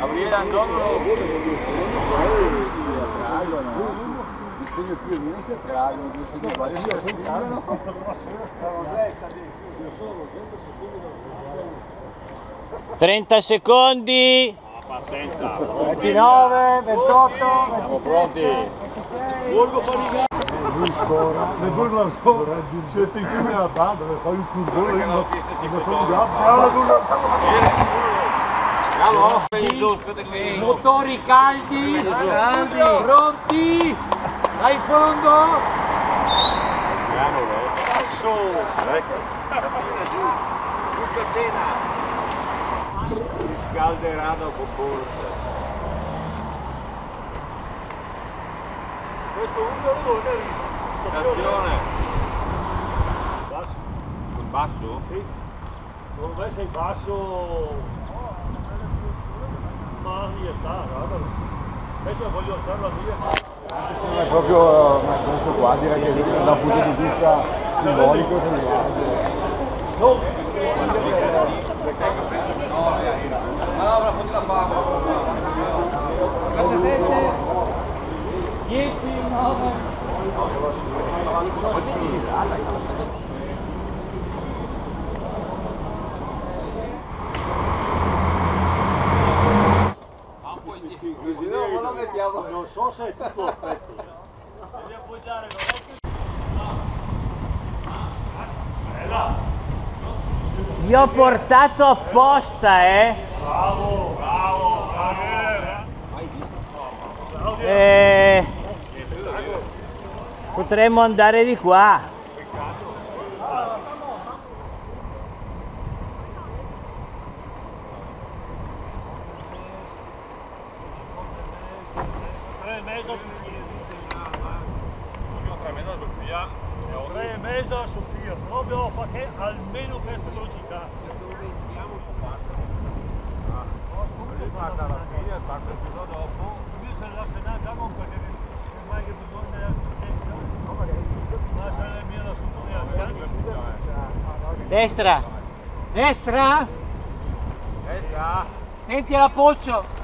Gabriele Antonio si attraggono, il segno più e meno si attraggono, il segno pari si attraggono. Sono 30 secondi. Partenza. 29, 28, siamo pronti. Borgo Parigano. Lui scora, le due scora, siete in prima la banda, fai un curvone, motori caldi, pronti, dai fondo, passo, su catena, scalderà dopo corsa. Questo uno è arrivato. Stazione. Basso. Con basso? Sì. Secondo me sei basso. Ma lietà, guardalo. Adesso voglio alzarlo a via. Anche se non è proprio questo qua, direi che da un punto di vista simbolico. No, no, la foto la fama. 37, 10, 9. Così no, ma la mettiamo. Non so se è tutto perfetto. Devi appoggiare, non è che... Bella! Vi ho portato apposta, eh! Bravo, bravo, bravo! Potremmo andare di qua! Santa Sofia, proprio perché almeno questa velocità. Dove andiamo su quattro? Lui guarda alla fine, attacca il giorno dopo. Lui se la senata non perché non mai che bisogna dell'assistenza. Ma se la mia la sottolinea a destra! Destra! Destra! Senti la Pozzo!